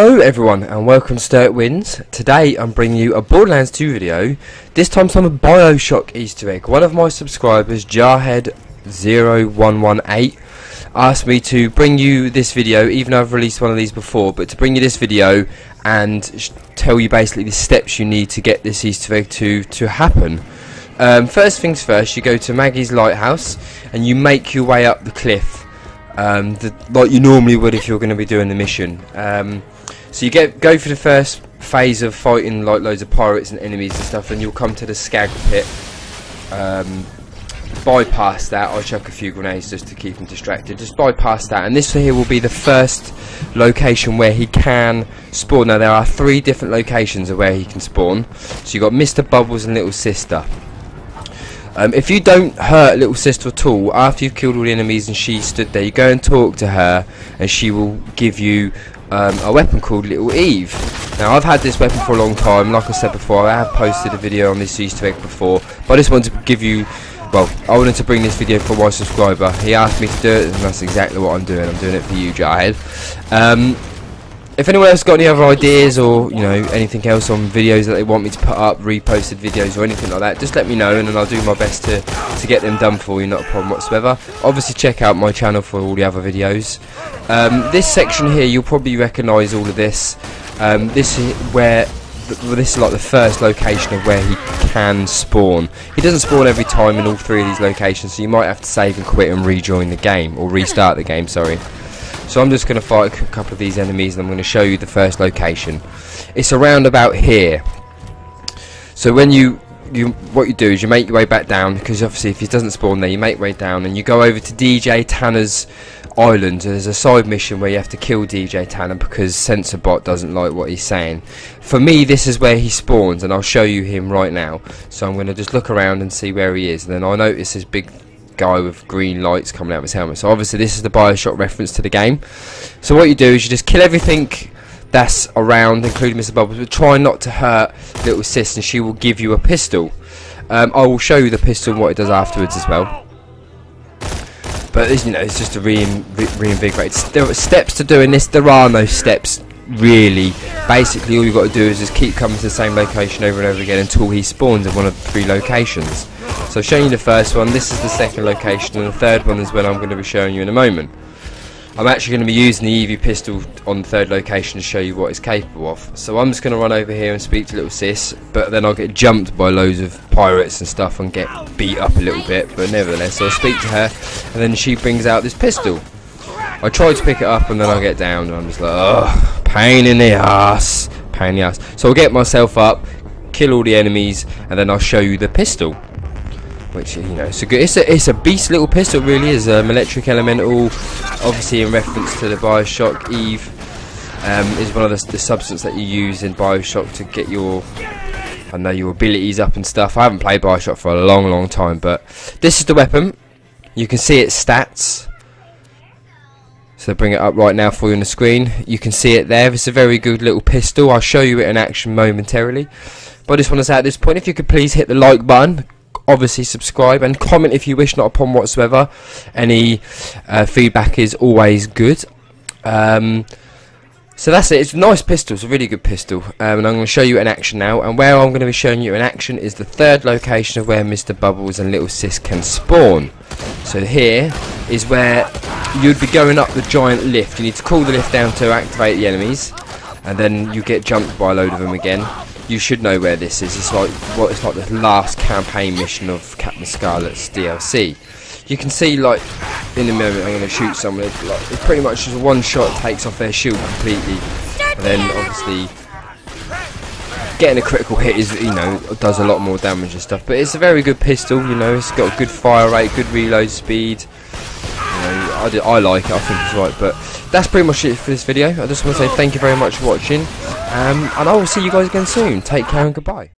Hello everyone and welcome to Sturtwins. Today I'm bringing you a Borderlands 2 video, this time some Bioshock Easter egg. One of my subscribers, Jarhead0118, asked me to bring you this video, even though I've released one of these before, but to bring you this video and tell you basically the steps you need to get this Easter egg to happen. First things first, you go to Maggie's Lighthouse and you make your way up the cliff. Like you normally would if you're going to be doing the mission. So you go for the first phase of fighting like loads of pirates and enemies and stuff, and you'll come to the Skag Pit. Bypass that. I'll chuck a few grenades just to keep him distracted. Just bypass that, and this here will be the first location where he can spawn. Now there are three different locations of where he can spawn. So you've got Mr. Bubbles and Little Sister. If you don't hurt Little Sister at all, after you've killed all the enemies and she stood there, you go and talk to her and she will give you a weapon called Little Eve. Now I've had this weapon for a long time, like I said before, I have posted a video on this Easter egg before, but I just wanted to give you, well, I wanted to bring this video for my subscriber. He asked me to do it and that's exactly what I'm doing. I'm doing it for you, Jarhead. If anyone else got any other ideas or, you know, anything else on videos that they want me to put up, reposted videos or anything like that, just let me know and then I'll do my best to get them done for you, not a problem whatsoever. Obviously check out my channel for all the other videos. This section here, you'll probably recognise all of this. This is like the first location of where he can spawn. He doesn't spawn every time in all three of these locations, so you might have to save and quit and rejoin the game, or restart the game, sorry. So I'm just going to fight a couple of these enemies and I'm going to show you the first location. It's around about here. So when what you do is you make your way back down, because obviously if he doesn't spawn there you make your way down and you go over to DJ Tanner's island. There's a side mission where you have to kill DJ Tanner because Sensor Bot doesn't like what he's saying. For me this is where he spawns and I'll show you him right now. So I'm going to just look around and see where he is, and then I notice this big guy with green lights coming out of his helmet. So obviously this is the Bioshock reference to the game. So what you do is you just kill everything that's around, including Mr. Bubbles, but try not to hurt Little Sis and she will give you a pistol. I will show you the pistol and what it does afterwards as well. But you know, it's just a reinvigorate. There are steps to doing this. There are no steps really. Basically all you've got to do is just keep coming to the same location over and over again until he spawns in one of the three locations. So I've shown you the first one, this is the second location, and the third one is when I'm going to be showing you in a moment. I'm actually going to be using the EVE pistol on the third location to show you what it's capable of. So I'm just going to run over here and speak to Little Sis, but then I'll get jumped by loads of pirates and stuff and get beat up a little bit, but nevertheless, so I'll speak to her, and then she brings out this pistol. I tried to pick it up and then I get down and I'm just like, oh, pain in the ass, pain in the ass. So I'll get myself up, kill all the enemies, and then I'll show you the pistol. Which, you know, it's a good, it's a beast little pistol, really is. Electric elemental, obviously in reference to the Bioshock. EVE is one of the substance that you use in Bioshock to get your, I know, your abilities up and stuff. I haven't played Bioshock for a long time, but this is the weapon. You can see its stats. So bring it up right now for you on the screen. You can see it there. It's a very good little pistol. I'll show you it in action momentarily. But I just want to say at this point, if you could please hit the like button. Obviously subscribe and comment if you wish, not upon whatsoever. Any feedback is always good. So that's it. It's a nice pistol. It's a really good pistol. And I'm going to show you in action now. And where I'm going to be showing you in action is the third location of where Mr. Bubbles and Little Sis can spawn. So here is where you'd be going up the giant lift. You need to cool the lift down to activate the enemies. And then you get jumped by a load of them again. You should know where this is. It's like, well, it's like the last campaign mission of Captain Scarlet's DLC. You can see, like, in a moment I'm going to shoot someone. Like, it's pretty much just one shot, takes off their shield completely. And then obviously getting a critical hit is, you know, does a lot more damage and stuff. But it's a very good pistol. You know, it's got a good fire rate, good reload speed. I like it, I think it's right, but that's pretty much it for this video. I just want to say thank you very much for watching, and I will see you guys again soon. Take care and goodbye.